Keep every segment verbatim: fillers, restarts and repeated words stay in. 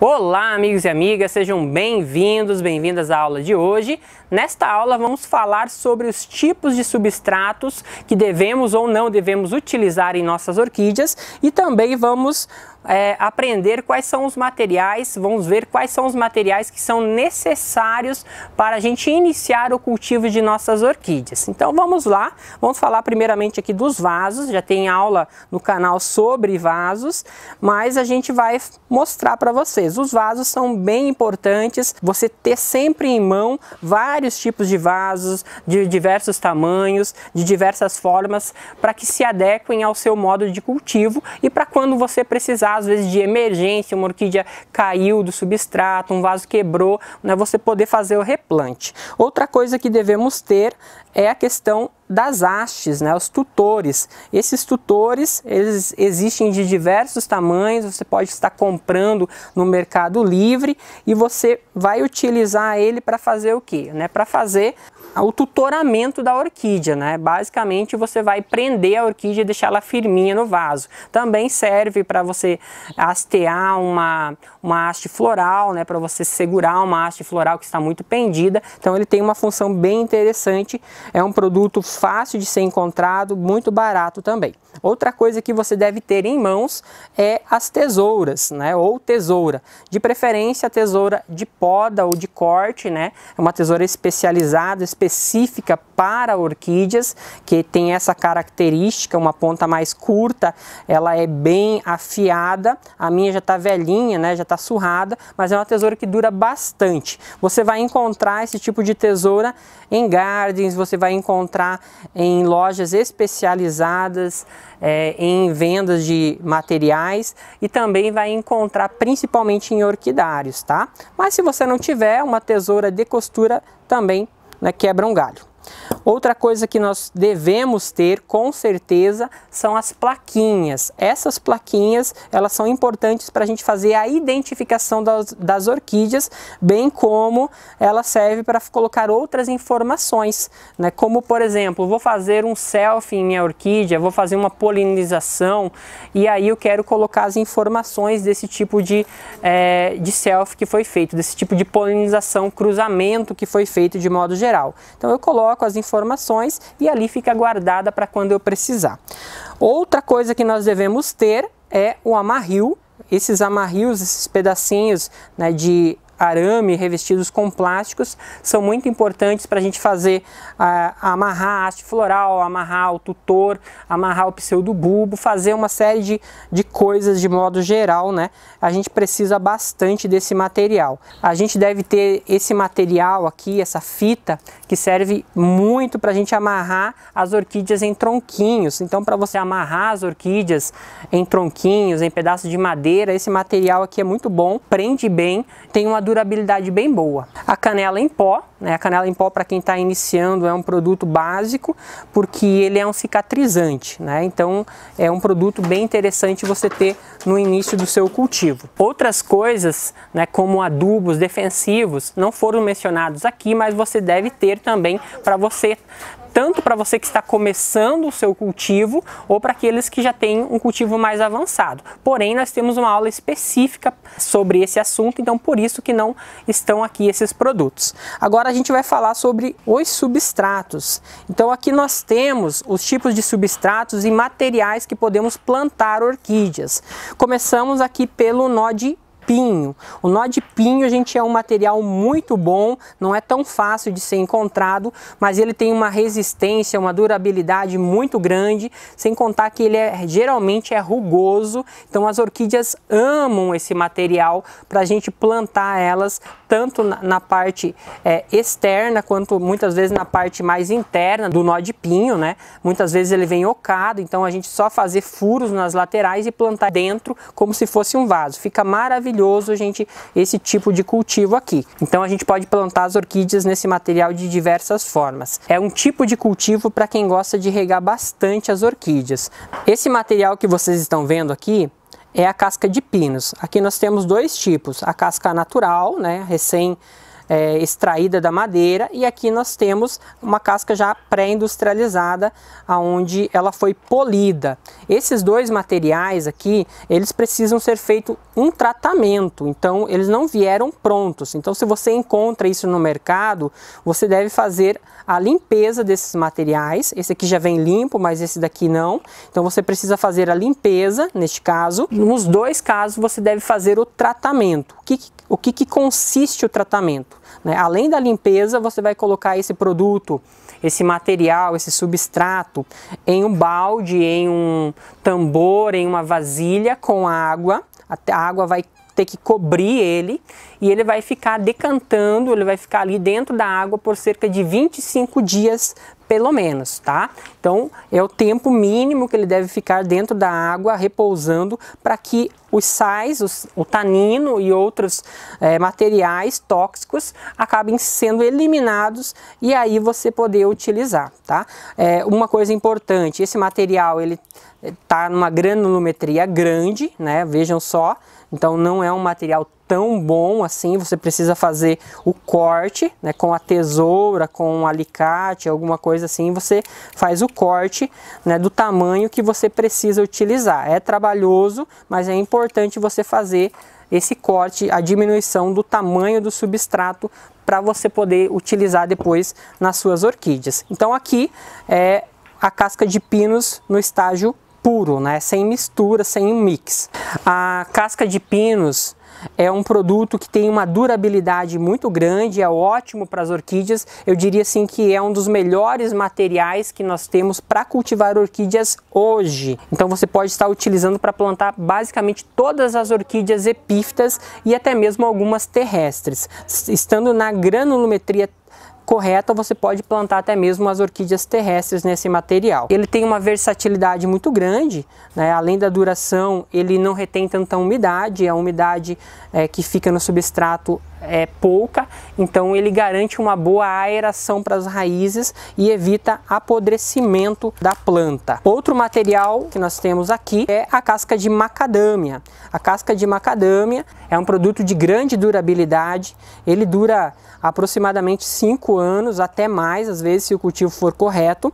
Olá, amigos e amigas, sejam bem-vindos, bem-vindas à aula de hoje. Nesta aula vamos falar sobre os tipos de substratos que devemos ou não devemos utilizar em nossas orquídeas e também vamos é, aprender quais são os materiais, vamos ver quais são os materiais que são necessários para a gente iniciar o cultivo de nossas orquídeas. Então vamos lá, vamos falar primeiramente aqui dos vasos, já tem aula no canal sobre vasos, mas a gente vai mostrar para vocês. Os vasos são bem importantes, você ter sempre em mão vários tipos de vasos, de diversos tamanhos, de diversas formas, para que se adequem ao seu modo de cultivo e para quando você precisar, às vezes de emergência, uma orquídea caiu do substrato, um vaso quebrou, né, você poder fazer o replante. Outra coisa que devemos ter é a questão das hastes, né, os tutores. Esses tutores, eles existem de diversos tamanhos, você pode estar comprando no mercado livre e você vai utilizar ele para fazer o quê? Né, para fazer o tutoramento da orquídea, né? Basicamente você vai prender a orquídea e deixar ela firminha no vaso. Também serve para você hastear uma, uma haste floral, né? Para você segurar uma haste floral que está muito pendida. Então ele tem uma função bem interessante, é um produto fácil de ser encontrado, muito barato também. Outra coisa que você deve ter em mãos é as tesouras, né? Ou tesoura. De preferência a tesoura de poda ou de corte, né? É uma tesoura especializada, especializada. específica para orquídeas, que tem essa característica, uma ponta mais curta, ela é bem afiada, a minha já está velhinha, né, já está surrada, mas é uma tesoura que dura bastante. Você vai encontrar esse tipo de tesoura em gardens, você vai encontrar em lojas especializadas, é, em vendas de materiais e também vai encontrar principalmente em orquidários, tá? Mas se você não tiver uma tesoura de costura, também né, quebra um galho. Outra coisa que nós devemos ter, com certeza, são as plaquinhas. Essas plaquinhas, elas são importantes para a gente fazer a identificação das, das orquídeas, bem como ela serve para colocar outras informações, né? Como, por exemplo, vou fazer um selfie em minha orquídea, vou fazer uma polinização, e aí eu quero colocar as informações desse tipo de, é, de selfie que foi feito, desse tipo de polinização, cruzamento que foi feito de modo geral. Então eu coloco com as informações e ali fica guardada para quando eu precisar. Outra coisa que nós devemos ter é o amarril. Esses amarrios, esses pedacinhos, né, de arame revestidos com plásticos são muito importantes para a gente fazer ah, amarrar a haste floral, amarrar o tutor, amarrar o pseudobulbo, fazer uma série de, de coisas de modo geral, né? A gente precisa bastante desse material. A gente deve ter esse material aqui, essa fita, que serve muito para a gente amarrar as orquídeas em tronquinhos. Então, para você amarrar as orquídeas em tronquinhos, em pedaços de madeira, esse material aqui é muito bom, prende bem, tem uma durabilidade bem boa. A canela em pó, né? A canela em pó para quem está iniciando é um produto básico porque ele é um cicatrizante, né? Então é um produto bem interessante você ter no início do seu cultivo. Outras coisas, né, como adubos defensivos, não foram mencionados aqui, mas você deve ter também para você, tanto para você que está começando o seu cultivo ou para aqueles que já têm um cultivo mais avançado. Porém, nós temos uma aula específica sobre esse assunto, então por isso que não estão aqui esses produtos. Agora a gente vai falar sobre os substratos. Então aqui nós temos os tipos de substratos e materiais que podemos plantar orquídeas. Começamos aqui pelo nó de pinho. O nó de pinho, gente, é um material muito bom, não é tão fácil de ser encontrado, mas ele tem uma resistência, uma durabilidade muito grande, sem contar que ele é, geralmente é rugoso, então as orquídeas amam esse material para a gente plantar elas, tanto na, na parte é, externa, quanto muitas vezes na parte mais interna do nó de pinho, né? Muitas vezes ele vem ocado, então a gente só fazer furos nas laterais e plantar dentro como se fosse um vaso. Fica maravilhoso, gente, esse tipo de cultivo aqui. Então a gente pode plantar as orquídeas nesse material de diversas formas. É um tipo de cultivo para quem gosta de regar bastante as orquídeas. Esse material que vocês estão vendo aqui é a casca de pinos. Aqui nós temos dois tipos, a casca natural, né, recém é, extraída da madeira, e aqui nós temos uma casca já pré-industrializada, onde ela foi polida. Esses dois materiais aqui, eles precisam ser feito um tratamento, então eles não vieram prontos. Então se você encontra isso no mercado, você deve fazer a limpeza desses materiais. Esse aqui já vem limpo, mas esse daqui não. Então você precisa fazer a limpeza, neste caso. Nos dois casos você deve fazer o tratamento. O que, o que, que consiste o tratamento? Né? Além da limpeza, você vai colocar esse produto, esse material, esse substrato em um balde, em um tambor, em uma vasilha com água. A água vai ter que cobrir ele e ele vai ficar decantando, ele vai ficar ali dentro da água por cerca de vinte e cinco dias pelo menos, tá? Então é o tempo mínimo que ele deve ficar dentro da água repousando para que os sais, os, o tanino e outros é, materiais tóxicos acabem sendo eliminados e aí você poder utilizar, tá? É, uma coisa importante, esse material ele tá numa granulometria grande, né? Vejam só. Então não é um material tão bom assim, você precisa fazer o corte, né, com a tesoura, com um alicate, alguma coisa assim, você faz o corte, né, do tamanho que você precisa utilizar. É trabalhoso, mas é importante você fazer esse corte, a diminuição do tamanho do substrato para você poder utilizar depois nas suas orquídeas. Então aqui é a casca de pinos no estágio puro, né? Sem mistura, sem um mix. A casca de pinos é um produto que tem uma durabilidade muito grande, é ótimo para as orquídeas. Eu diria assim que é um dos melhores materiais que nós temos para cultivar orquídeas hoje. Então você pode estar utilizando para plantar basicamente todas as orquídeas epífitas e até mesmo algumas terrestres. Estando na granulometria correta, você pode plantar até mesmo as orquídeas terrestres nesse material. Ele tem uma versatilidade muito grande, né? Além da duração, ele não retém tanta umidade, a umidade é, que fica no substrato é pouca, então ele garante uma boa aeração para as raízes e evita apodrecimento da planta. Outro material que nós temos aqui é a casca de macadâmia. A casca de macadâmia é um produto de grande durabilidade, ele dura aproximadamente cinco anos, até mais às vezes se o cultivo for correto.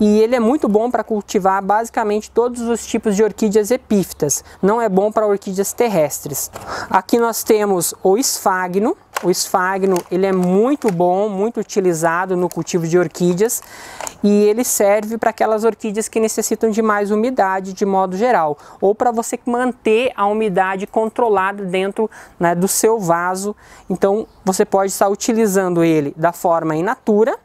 E ele é muito bom para cultivar basicamente todos os tipos de orquídeas epífitas. Não é bom para orquídeas terrestres. Aqui nós temos o esfagno. O esfagno ele é muito bom, muito utilizado no cultivo de orquídeas. E ele serve para aquelas orquídeas que necessitam de mais umidade de modo geral, ou para você manter a umidade controlada dentro, né, do seu vaso. Então você pode estar utilizando ele da forma in natura,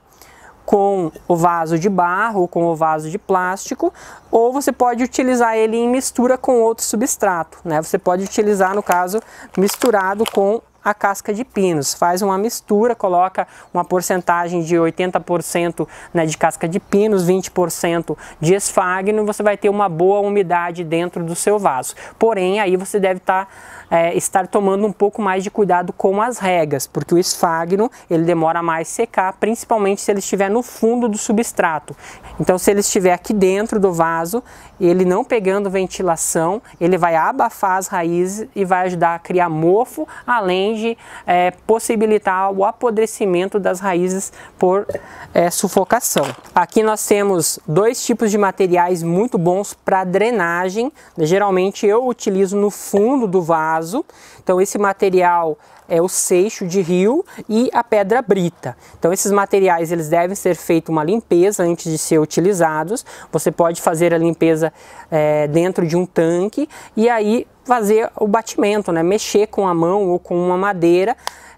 com o vaso de barro, com o vaso de plástico, ou você pode utilizar ele em mistura com outro substrato, né? Você pode utilizar, no caso, misturado com a casca de pinos. Faz uma mistura, coloca uma porcentagem de oitenta por cento, né, de casca de pinos, vinte por cento de esfagno, você vai ter uma boa umidade dentro do seu vaso. Porém, aí você deve tá, é, estar tomando um pouco mais de cuidado com as regas, porque o esfagno ele demora mais a secar, principalmente se ele estiver no fundo do substrato. Então, se ele estiver aqui dentro do vaso, ele não pegando ventilação, ele vai abafar as raízes e vai ajudar a criar mofo, além de De, é, possibilitar o apodrecimento das raízes por é, sufocação. Aqui nós temos dois tipos de materiais muito bons para drenagem. Geralmente eu utilizo no fundo do vaso. Então esse material é o seixo de rio e a pedra brita. Então esses materiais eles devem ser feito uma limpeza antes de ser utilizados. Você pode fazer a limpeza é, dentro de um tanque e aí fazer o batimento, né? Mexer com a mão ou com uma madeira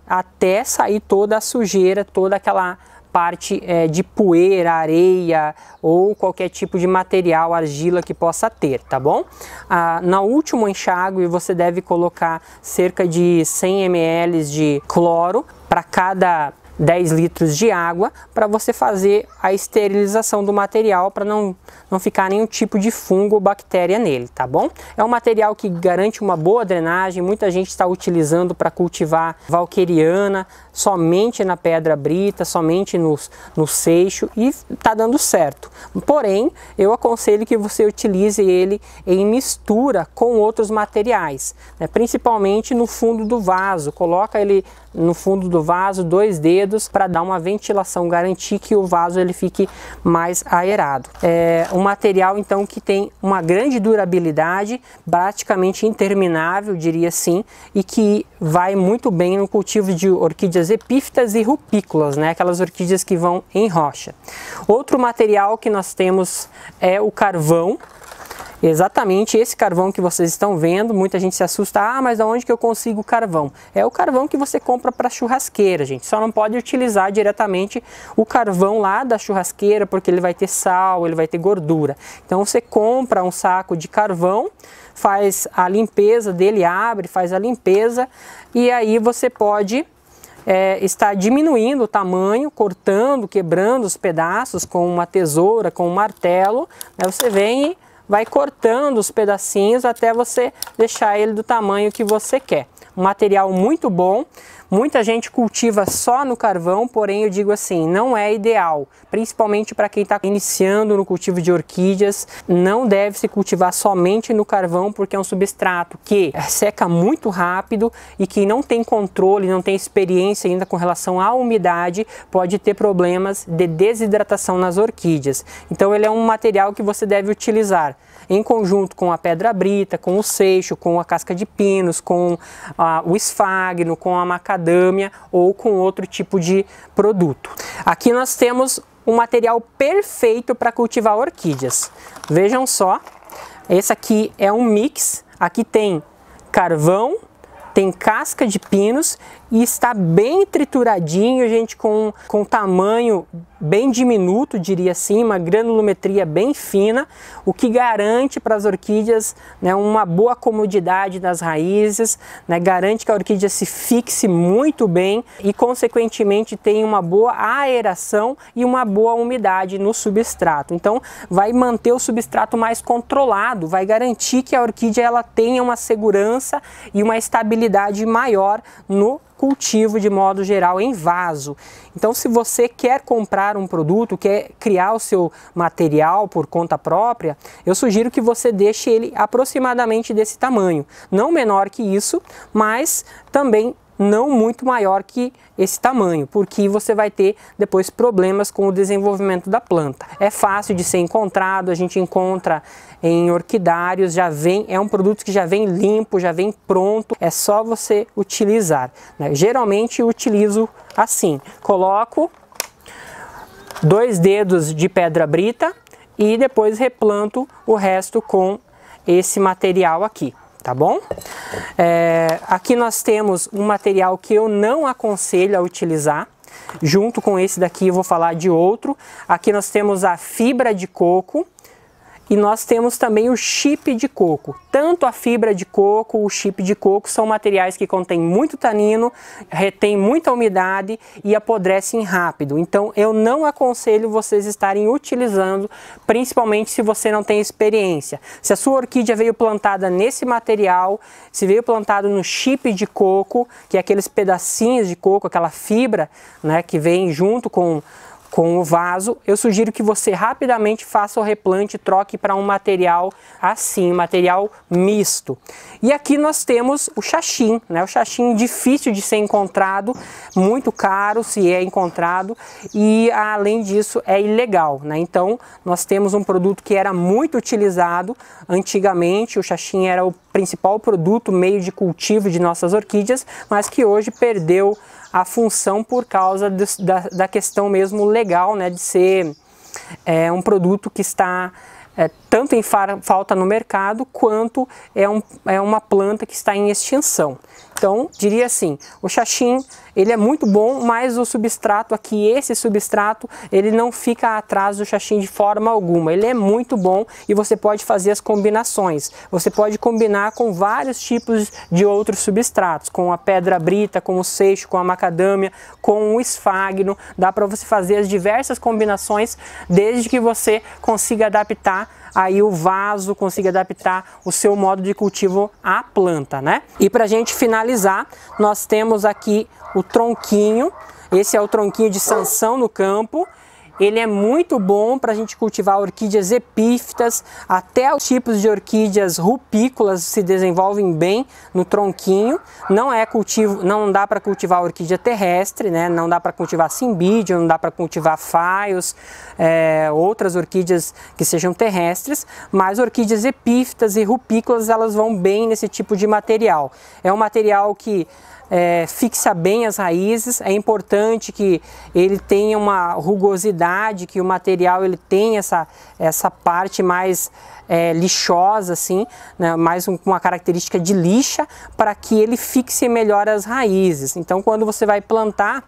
até sair toda a sujeira, toda aquela parte é, de poeira, areia ou qualquer tipo de material, argila que possa ter, tá bom? Ah, na última enxágue você deve colocar cerca de cem mililitros de cloro para cada dez litros de água para você fazer a esterilização do material, para não, não ficar nenhum tipo de fungo ou bactéria nele, tá bom? É um material que garante uma boa drenagem, muita gente está utilizando para cultivar valqueriana somente na pedra brita, somente nos, no seixo, e está dando certo. Porém, eu aconselho que você utilize ele em mistura com outros materiais, né? Principalmente no fundo do vaso, coloca ele no fundo do vaso, dois dedos, para dar uma ventilação, garantir que o vaso ele fique mais aerado. É um material então que tem uma grande durabilidade, praticamente interminável, diria assim, e que vai muito bem no cultivo de orquídeas epífitas e rupícolas, né? Aquelas orquídeas que vão em rocha. Outro material que nós temos é o carvão. Exatamente esse carvão que vocês estão vendo, muita gente se assusta, ah, mas de onde que eu consigo carvão? É o carvão que você compra para churrasqueira, gente, só não pode utilizar diretamente o carvão lá da churrasqueira, porque ele vai ter sal, ele vai ter gordura. Então você compra um saco de carvão, faz a limpeza dele, abre, faz a limpeza, e aí você pode... É, está diminuindo o tamanho, cortando, quebrando os pedaços com uma tesoura, com um martelo, aí você vem e vai cortando os pedacinhos até você deixar ele do tamanho que você quer. Um material muito bom, muita gente cultiva só no carvão, porém eu digo assim, não é ideal, principalmente para quem está iniciando no cultivo de orquídeas, não deve se cultivar somente no carvão, porque é um substrato que seca muito rápido e que não tem controle, não tem experiência ainda com relação à umidade, pode ter problemas de desidratação nas orquídeas. Então ele é um material que você deve utilizar em conjunto com a pedra brita, com o seixo, com a casca de pinos, com ah, o esfagno, com a macadâmia ou com outro tipo de produto. Aqui nós temos um material perfeito para cultivar orquídeas. Vejam só, esse aqui é um mix, aqui tem carvão, tem casca de pinos e está bem trituradinho, gente, com, com tamanho bem diminuto, diria assim, uma granulometria bem fina, o que garante para as orquídeas, né, uma boa comodidade das raízes, né, garante que a orquídea se fixe muito bem e, consequentemente, tem uma boa aeração e uma boa umidade no substrato. Então, vai manter o substrato mais controlado, vai garantir que a orquídea ela tenha uma segurança e uma estabilidade maior no cultivo de modo geral em vaso. Então, se você quer comprar um produto, quer criar o seu material por conta própria, eu sugiro que você deixe ele aproximadamente desse tamanho, não menor que isso, mas também não muito maior que esse tamanho, porque você vai ter depois problemas com o desenvolvimento da planta. É fácil de ser encontrado, a gente encontra em orquidários, já vem, é um produto que já vem limpo, já vem pronto, é só você utilizar, né? Geralmente eu utilizo assim, coloco dois dedos de pedra brita e depois replanto o resto com esse material aqui. Tá bom? É, aqui nós temos um material que eu não aconselho a utilizar. Junto com esse daqui eu vou falar de outro. Aqui nós temos a fibra de coco. E nós temos também o chip de coco. Tanto a fibra de coco, o chip de coco são materiais que contêm muito tanino, retém muita umidade e apodrecem rápido. Então eu não aconselho vocês estarem utilizando, principalmente se você não tem experiência. Se a sua orquídea veio plantada nesse material, se veio plantado no chip de coco, que é aqueles pedacinhos de coco, aquela fibra, né, que vem junto com... com o vaso, eu sugiro que você rapidamente faça o replante e troque para um material assim, material misto. E aqui nós temos o xaxim, né? O xaxim difícil de ser encontrado, muito caro se é encontrado e além disso é ilegal, né? Então nós temos um produto que era muito utilizado antigamente, o xaxim era o principal produto, meio de cultivo de nossas orquídeas, mas que hoje perdeu a função por causa de, da, da questão mesmo legal, né, de ser é, um produto que está é, tanto em falta no mercado, quanto é, um, é uma planta que está em extinção. Então, diria assim, o xaxim, ele é muito bom, mas o substrato aqui, esse substrato, ele não fica atrás do xaxim de forma alguma. Ele é muito bom e você pode fazer as combinações. Você pode combinar com vários tipos de outros substratos, com a pedra brita, com o seixo, com a macadâmia, com o esfagno. Dá para você fazer as diversas combinações, desde que você consiga adaptar aí o vaso, consiga adaptar o seu modo de cultivo à planta, né? E para a gente finalizar, nós temos aqui o tronquinho. Esse é o tronquinho de Sansão no campo. Ele é muito bom para a gente cultivar orquídeas epífitas, até os tipos de orquídeas rupícolas se desenvolvem bem no tronquinho. Não é cultivo, não dá para cultivar orquídea terrestre, né? Não dá para cultivar cimbídeo, não dá para cultivar faios, é, outras orquídeas que sejam terrestres, mas orquídeas epífitas e rupícolas, elas vão bem nesse tipo de material. É um material que É, fixa bem as raízes. É importante que ele tenha uma rugosidade, que o material ele tenha essa, essa parte mais é, lixosa, assim, né? Mais um, uma característica de lixa, para que ele fixe melhor as raízes. Então, quando você vai plantar,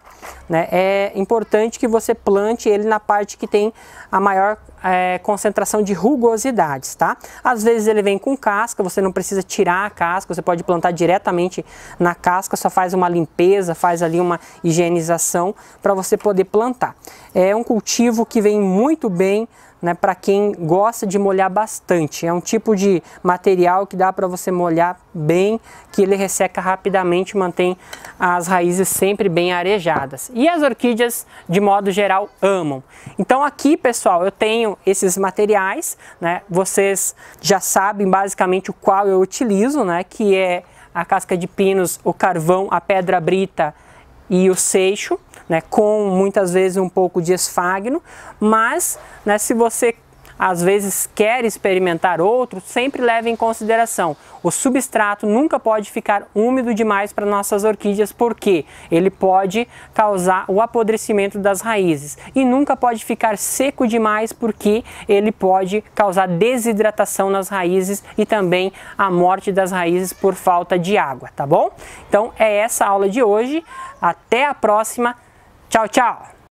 né, é importante que você plante ele na parte que tem a maior É, concentração de rugosidades, tá? Às vezes ele vem com casca, você não precisa tirar a casca, você pode plantar diretamente na casca, só faz uma limpeza, faz ali uma higienização para você poder plantar. É um cultivo que vem muito bem, né, para quem gosta de molhar bastante. É um tipo de material que dá para você molhar bem, que ele resseca rapidamente, mantém as raízes sempre bem arejadas. E as orquídeas, de modo geral, amam. Então aqui, pessoal, eu tenho esses materiais, né? Vocês já sabem basicamente o qual eu utilizo, né? Que é a casca de pinos, o carvão, a pedra brita e o seixo, né, com muitas vezes um pouco de esfagno, mas, né, se você às vezes quer experimentar outro, sempre leve em consideração, o substrato nunca pode ficar úmido demais para nossas orquídeas, porque ele pode causar o apodrecimento das raízes, e nunca pode ficar seco demais, porque ele pode causar desidratação nas raízes e também a morte das raízes por falta de água, tá bom? Então é essa a aula de hoje, até a próxima, tchau, tchau!